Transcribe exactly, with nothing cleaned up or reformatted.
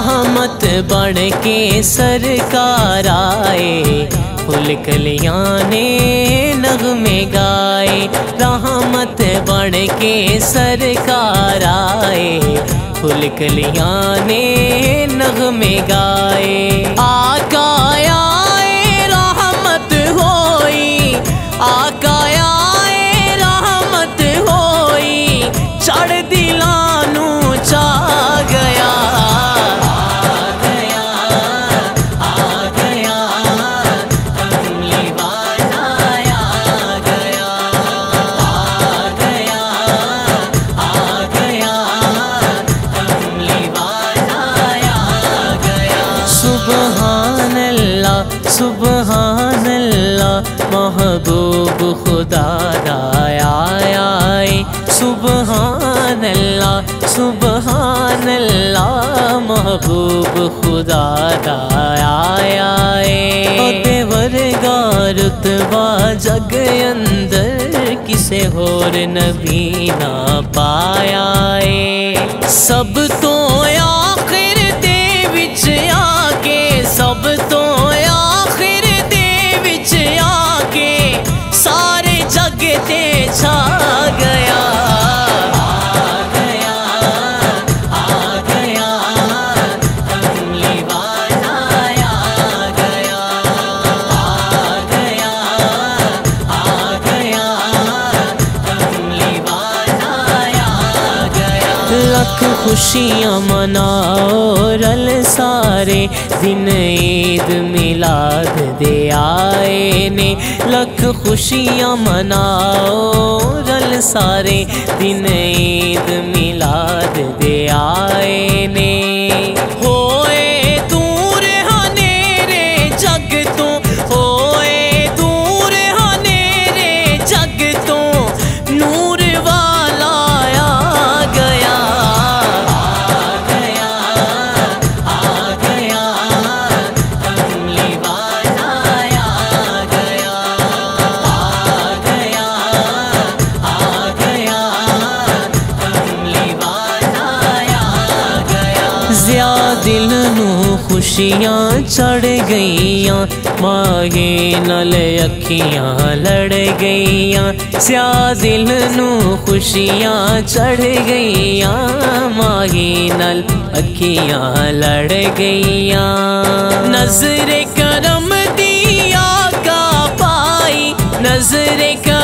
रहमत बन के सरकार आए, फूल कलियां ने नगमे गाए। रहमत बन के सरकार आए, फूल कलियां ने नगमे गाए। आका आए रहमत होई, आका आए रहमत होई, चढ़ दिला सुबहानल्लाह महबूब खुदा दाया आए। सुबहानल्लाह सुबहानल्लाह महबूब खुदा दाया आए। देवर का रुतबा जग अंदर किसे होर नबी ना पाया आए। सब तो आखिर दे विच आके, सब तो ते छा गया। लख खुशियाँ मनाओ रल सारे, दिन ईद मिलाद दे आए ने। लख खुशियाँ मनाओ रल सारे, दिन ईद मिलाद दे आए ने। होए दूर हनेरे जग तो, होए दूर हनेरे जग तो, नूर वाला दिल नू खुशियाँ चढ़ गईया, मांगे नल अखियाँ लड़ गईया। स्या दिल नू खुशियाँ चढ़ गईया, मांगे नल अखियाँ लड़ गईया। नजरे करम दिया का पाई, नजरे